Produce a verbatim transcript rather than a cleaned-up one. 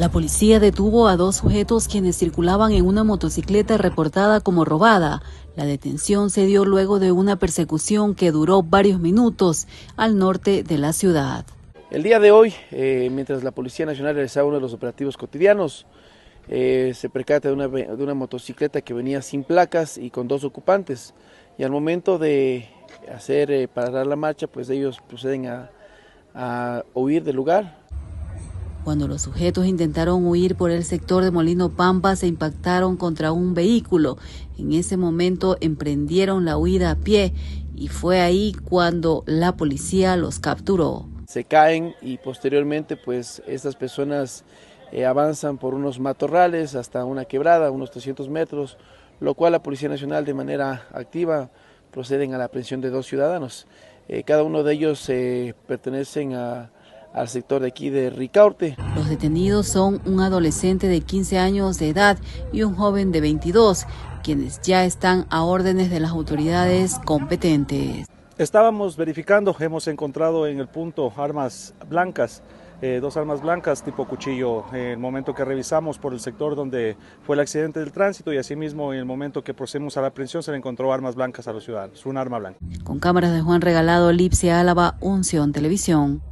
La policía detuvo a dos sujetos quienes circulaban en una motocicleta reportada como robada. La detención se dio luego de una persecución que duró varios minutos al norte de la ciudad. El día de hoy, eh, mientras la Policía Nacional realizaba uno de los operativos cotidianos, eh, se percata de una, de una motocicleta que venía sin placas y con dos ocupantes. Y al momento de hacer eh, parar la marcha, pues ellos proceden a, a huir del lugar. Cuando los sujetos intentaron huir por el sector de Molino Pampa, se impactaron contra un vehículo. En ese momento emprendieron la huida a pie y fue ahí cuando la policía los capturó. Se caen y posteriormente pues estas personas eh, avanzan por unos matorrales hasta una quebrada, unos trescientos metros, lo cual la Policía Nacional de manera activa proceden a la aprehensión de dos ciudadanos. Eh, cada uno de ellos eh, pertenecen a, al sector de aquí de Ricaurte. Los detenidos son un adolescente de quince años de edad y un joven de veintidós, quienes ya están a órdenes de las autoridades competentes. Estábamos verificando, hemos encontrado en el punto armas blancas, eh, dos armas blancas tipo cuchillo, en el momento que revisamos por el sector donde fue el accidente del tránsito y asimismo en el momento que procedimos a la aprehensión se le encontró armas blancas a los ciudadanos, un arma blanca. Con cámaras de Juan Regalado, Lipsia Álava, Unción Televisión.